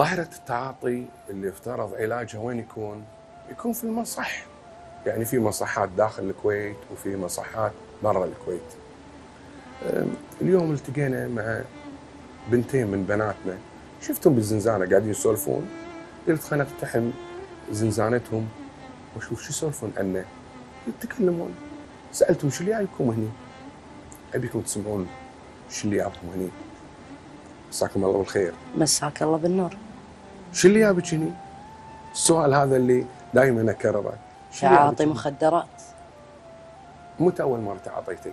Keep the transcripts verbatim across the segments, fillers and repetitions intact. ظاهرة التعاطي اللي يفترض علاجها وين يكون؟ يكون في المصح، يعني في مصحات داخل الكويت وفي مصحات برا الكويت. اليوم التقينا مع بنتين من بناتنا، شفتهم بالزنزانة قاعدين يسولفون، قلت خلنا نقتحم زنزانتهم واشوف شو يسولفون عنه، يتكلمون. سألتهم شو اللي جايبكم هني؟ أبيكم تسمعون شو اللي جابكم هني. مساكم الله بالخير. مساك الله بالنور. شو اللي جابك هني؟ السؤال هذا اللي دائما اكرره. تعاطي مخدرات. متى أول مرة تعاطيتي؟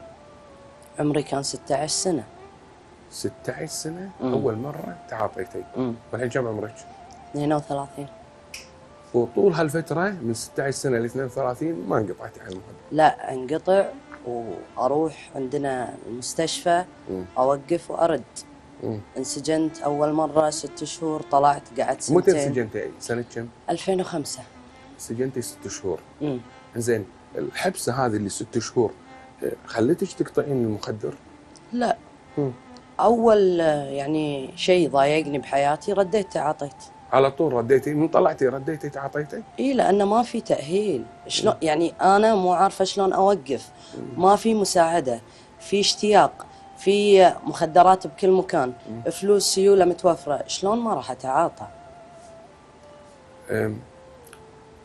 عمري كان ستة عشر سنة. ستة عشر سنة مم. أول مرة تعاطيتي. والحين كم عمرك؟ اثنين وثلاثين. وطول هالفترة من ستة عشر سنة ل اثنين وثلاثين ما انقطعتي عن المخدرات؟ لا، انقطع وأروح عندنا المستشفى مم. أوقف وأرد. مم. انسجنت أول مرة ست شهور، طلعت قعدت سنتين. متى انسجنتي؟ سنة كم؟ ألفين وخمسة. انسجنتي ست شهور. امم زين، الحبسة هذه اللي ست شهور خلتك تقطعين المخدر؟ لا. مم. أول يعني شيء ضايقني بحياتي رديت تعاطيت. على طول رديتي؟ من طلعتي رديتي تعاطيتي؟ اي، لأنه ما في تأهيل، شلون يعني أنا مو عارفة شلون أوقف، مم. ما في مساعدة، في اشتياق، في مخدرات بكل مكان، مم. فلوس سيولة متوفرة، شلون ما راح أتعاطى؟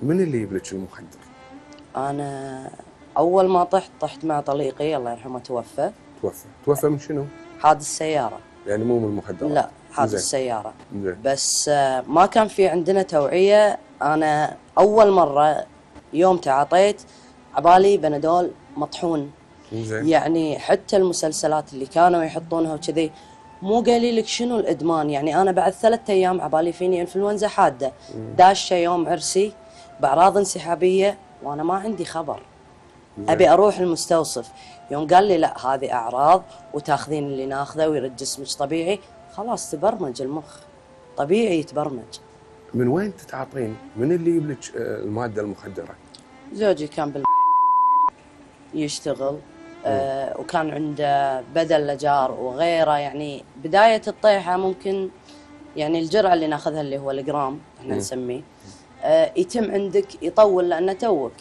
من اللي يجيب لك المخدر؟ أنا أول ما طحت طحت مع طليقي الله يرحمه توفى. توفى، توفى من شنو؟ حادث سيارة. يعني مو من المخدرات؟ لا، حادث سيارة. بس ما كان في عندنا توعية. أنا أول مرة يوم تعاطيت عبالي بنادول مطحون. زين. يعني حتى المسلسلات اللي كانوا يحطونها وكذي مو قايلين لك شنو الإدمان، يعني أنا بعد ثلاثة أيام عبالي فيني إنفلونزا حادة، داشة يوم عرسي بأعراض انسحابية وأنا ما عندي خبر. زين. أبي أروح المستوصف، يوم قال لي لا هذه أعراض وتاخذين اللي ناخذه ويرد جسمك طبيعي، خلاص تبرمج المخ، طبيعي يتبرمج. من وين تتعاطين؟ من اللي يجيب لك المادة المخدرة؟ زوجي كان بال يشتغل آه وكان عنده بدل لجار وغيره، يعني بداية الطيحة ممكن يعني الجرعة اللي ناخذها اللي هو الجرام احنا نسميه آه يتم عندك يطول لأنه توك،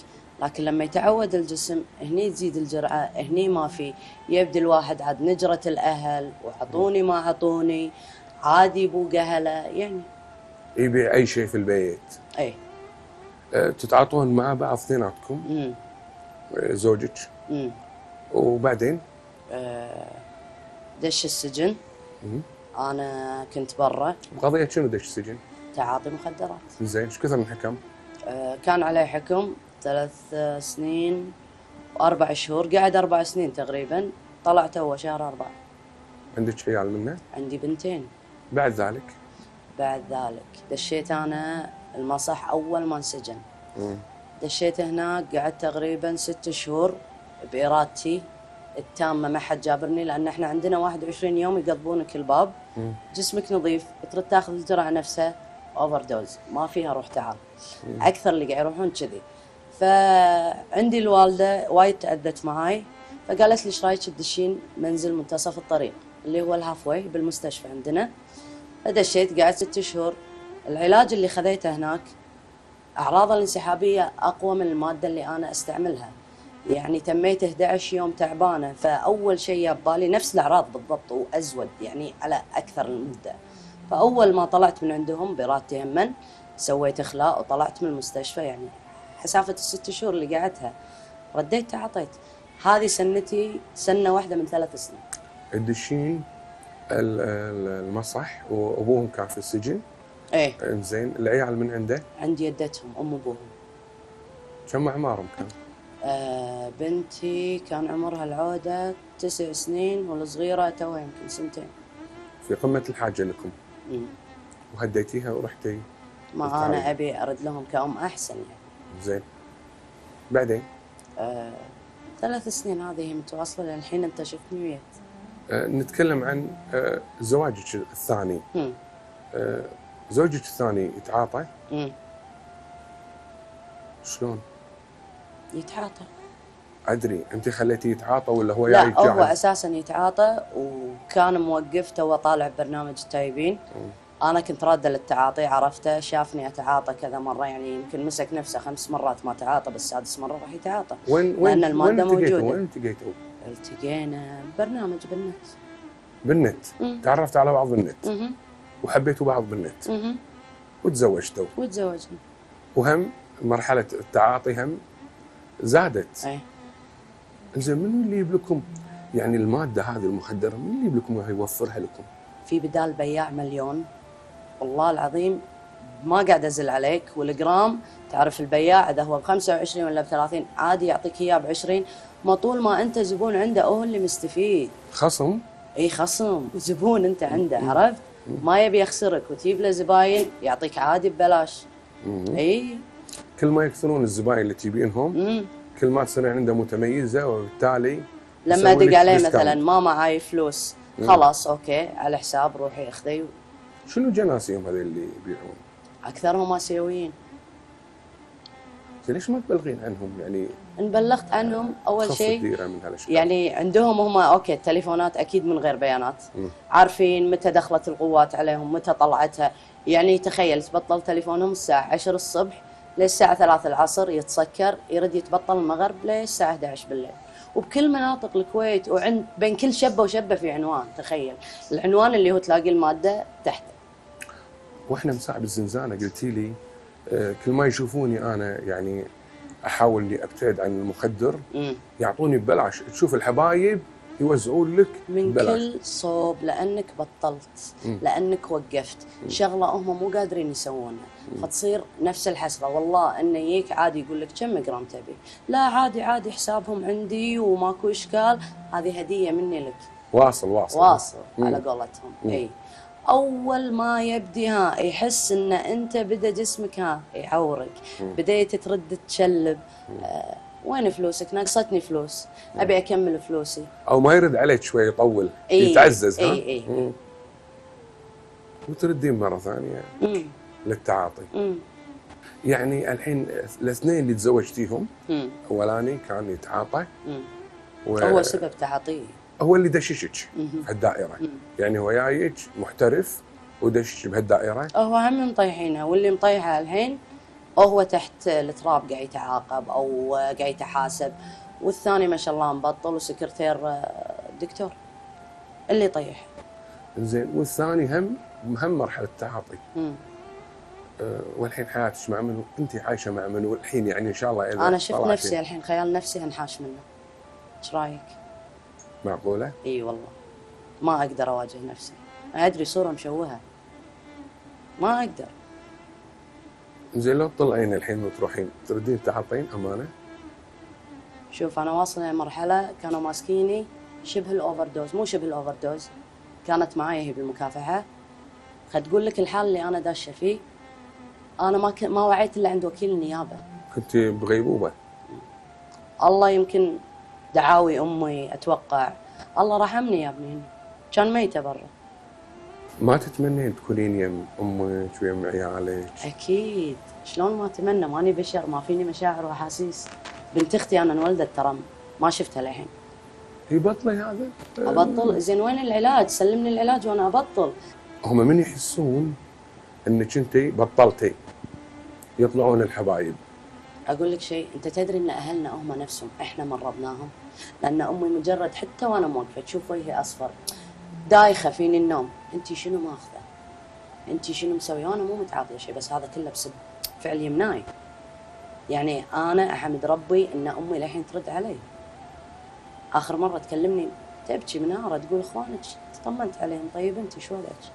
لكن لما يتعود الجسم هني تزيد الجرعه، هني ما في، يبدي الواحد عاد نجره الاهل وعطوني ما عطوني، عادي بوق اهله يعني يبيع اي شيء في البيت. اي أه تتعاطون مع بعض اثنيناتكم؟ امم زوجك؟ امم وبعدين؟ أه دش السجن. امم انا كنت برا. قضيه شنو دش السجن؟ تعاطي مخدرات. زين، ايش كثر من حكم؟ أه كان عليه حكم ثلاث سنين وأربع شهور، قاعد أربع سنين تقريباً، طلعت هو شهر أربعة. عندك عيال منه؟ عندي بنتين. بعد ذلك؟ بعد ذلك دشيت أنا المصح أول ما انسجن. مم. دشيت هناك قعدت تقريباً ست شهور بإرادتي التامة، ما حد جابرني، لأن إحنا عندنا واحد وعشرين يوم يقضبونك الباب. مم. جسمك نظيف ترد تاخذ الجرعة نفسها أوفر دوز، ما فيها روح تعال. مم. أكثر اللي قاعد يروحون كذي. فعندي الوالده وايد تأذت معاي، فقالت لي ايش رايك تدشين منزل منتصف الطريق اللي هو الهاف واي بالمستشفى عندنا. فدشيت قعدت ست شهور. العلاج اللي خذيته هناك اعراض الانسحابيه اقوى من الماده اللي انا استعملها، يعني تميت أحد عشر يوم تعبانه، فاول شيء ببالي نفس الاعراض بالضبط وازود يعني على اكثر المده. فاول ما طلعت من عندهم بارادتي همن سويت اخلاء وطلعت من المستشفى، يعني مسافة الست شهور اللي قعدتها رديت تعاطيت. هذه سنتي سنة واحدة من ثلاث سنين. الدشين المصح وابوهم كان في السجن. ايه زين، العيال من عنده؟ عندي يدتهم ام وابوهم. كم اعمارهم كان؟ آه بنتي كان عمرها العودة تسع سنين والصغيرة توها يمكن سنتين. في قمة الحاجة لكم. امم وهديتيها ورحتي؟ ما انا ابي ارد لهم كأم احسن يعني. زين بعدين؟ آه، ثلاث سنين هذه متواصله للحين انت شفتني وياك. آه، نتكلم عن آه، زواجك الثاني. آه، زوجك الثاني يتعاطى؟ امم شلون؟ يتعاطى. ادري، انت خليتيه يتعاطى ولا هو يعني؟ لا، هو اساسا يتعاطى وكان موقف، تو طالع ببرنامج التايبين. مم. أنا كنت رادة للتعاطي، عرفته، شافني أتعاطى كذا مرة، يعني يمكن مسك نفسه خمس مرات ما تعاطى، بالسادس مرة راح يتعاطى. وين وين لأن المادة موجودة. وين التقيتوا؟ التقينا ببرنامج بالنت. بالنت؟ مم. تعرفت على بعض بالنت. مم. وحبيتوا بعض بالنت. مم. وتزوجتوا. وتزوجنا. وهم مرحلة التعاطي هم زادت. أي. زين منو اللي يجيب لكم يعني المادة هذه المخدرة؟ منو اللي يجيب لكم وهي يوفرها لكم؟ في بدال بياع مليون، والله العظيم ما قاعد ازل عليك، والجرام تعرف البياع اذا هو ب خمسة وعشرين ولا ب ثلاثين عادي يعطيك اياه ب عشرين، ما طول ما انت زبون عنده هو اللي مستفيد. خصم؟ اي خصم، زبون انت عنده، عرفت؟ ما يبي يخسرك وتجيب له زباين يعطيك عادي ببلاش. اي كل ما يكثرون الزباين اللي تجيبينهم كل ما تصير عنده متميزه، وبالتالي لما ادق عليه مثلا ما معاي فلوس خلاص اوكي على حساب روحي اخذي. شنو جناسيهم هذول اللي يبيعون؟ اكثرهم اسيويين. ليش ما تبلغين عنهم يعني؟ ان بلغت عنهم اول شيء يعني عندهم هم اوكي التليفونات اكيد من غير بيانات، مم. عارفين متى دخلت القوات عليهم، متى طلعتها، يعني تخيل تبطل تليفونهم الساعه عشرة الصبح للساعه ثلاثة العصر يتسكر، يرد يتبطل المغرب للساعه احد عشر بالليل، وبكل مناطق الكويت، وعند بين كل شبه وشبه في عنوان، تخيل العنوان اللي هو تلاقي الماده تحته. واحنا مساعد الزنزانه قلتي لي آه كل ما يشوفوني انا يعني احاول اني ابتعد عن المخدر مم. يعطوني ببلاش، تشوف الحبايب يوزعون لك من بلاش. كل صوب لانك بطلت، مم. لانك وقفت، مم. شغله هم مو قادرين يسوونها، فتصير نفس الحسره. والله انه يجيك عادي يقول لك كم جرام تبي؟ لا عادي عادي حسابهم عندي وماكو اشكال، هذه هديه مني لك. واصل واصل واصل مم. على قولتهم. اي اول ما يبدي ها يحس ان انت بدا جسمك ها يعورك، بديت ترد تشلب، آه وين فلوسك؟ ناقصتني فلوس، ابي اكمل فلوسي، او ما يرد عليك شوي يطول، ايه يتعزز. ايه ها؟ اي اي وتردين مره ثانيه مم. للتعاطي. مم. يعني الحين الاثنين اللي تزوجتيهم، اولاني كان يتعاطى و... هو سبب تعاطيه، هو اللي دششك بهالدائره، يعني هو جايك محترف ودشش بهالدائره، هو هم مطيحينها، واللي مطيحها الحين وهو تحت التراب قاعد يتعاقب او قاعد يتحاسب، والثاني ما شاء الله مبطل وسكرتير دكتور اللي طيح. زين، والثاني هم هم مرحله تعاطي. أه والحين حياتك مع منو؟ انت عايشه مع منو الحين يعني ان شاء الله؟ اذا انا شفت نفسي الحين خيال نفسي انحاش منه. ايش رايك؟ معقوله؟ اي والله ما اقدر اواجه نفسي، ادري صوره مشوهه. ما اقدر. زين، لو تطلعين الحين وتروحين تردين تعاطين امانه؟ شوف انا واصله لمرحله كانوا ماسكيني شبه الاوفر دوز، مو شبه الاوفر دوز، كانت معايا هي بالمكافحه. خل تقول لك الحال اللي انا داشه فيه، انا ما ك... ما وعيت الا عند وكيل النيابه. كنت بغيبوبه؟ الله يمكن دعاوي امي اتوقع، الله رحمني يا ابني، كان ميته برا. ما تتمنين تكونين يم امك ويم عيالك؟ اكيد، شلون ما اتمنى، ماني بشر، ما فيني مشاعر واحاسيس. بنت اختي انا انولدت ترى ما شفتها للحين. هي بطله هذا؟ ابطل؟ زين وين العلاج؟ سلمني العلاج وانا ابطل. هم من يحسون انك انت بطلتي يطلعون الحبايب. اقول لك شيء، انت تدري ان اهلنا هم نفسهم احنا مرضناهم، لان امي مجرد حتى وانا موقفه تشوف وجهي اصفر دايخه فيني النوم، انت شنو ماخذه؟ انت شنو مسويه؟ وانا مو متعاطيه شيء، بس هذا كله بسبب فعل يمناي. يعني انا احمد ربي ان امي للحين ترد علي. اخر مره تكلمني تبكي مناره تقول اخوانك تطمنت عليهم، طيب انت شو وضعك؟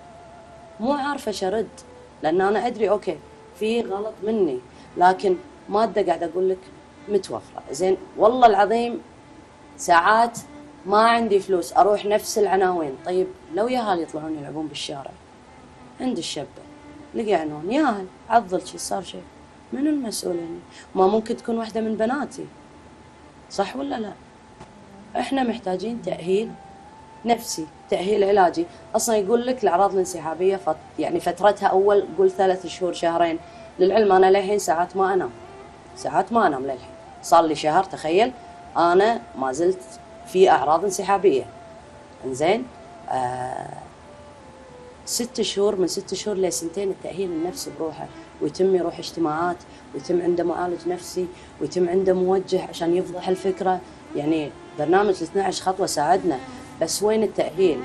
مو عارفه ايش ارد، لان انا ادري اوكي في غلط مني، لكن ماده قاعد اقول لك متوفره. زين، والله العظيم ساعات ما عندي فلوس اروح نفس العناوين، طيب لو ياهال يطلعون يلعبون بالشارع عند الشبه لقى عنوان ياهال عضل شي صار شيء، منو المسؤول هنا؟ ما ممكن تكون واحده من بناتي، صح ولا لا؟ احنا محتاجين تاهيل نفسي، تاهيل علاجي. اصلا يقول لك الاعراض الانسحابيه فت... يعني فترتها اول قول ثلاث شهور شهرين، للعلم انا للحين ساعات ما انام، ساعات ما انام للحين، صار لي شهر تخيل انا ما زلت في اعراض انسحابيه. انزين، آه ست شهور من ست شهور لسنتين التأهيل النفسي بروحه، ويتم يروح اجتماعات، ويتم عنده معالج نفسي، ويتم عنده موجه عشان يفضح الفكرة. يعني برنامج اثني عشر خطوة ساعدنا، بس وين التأهيل؟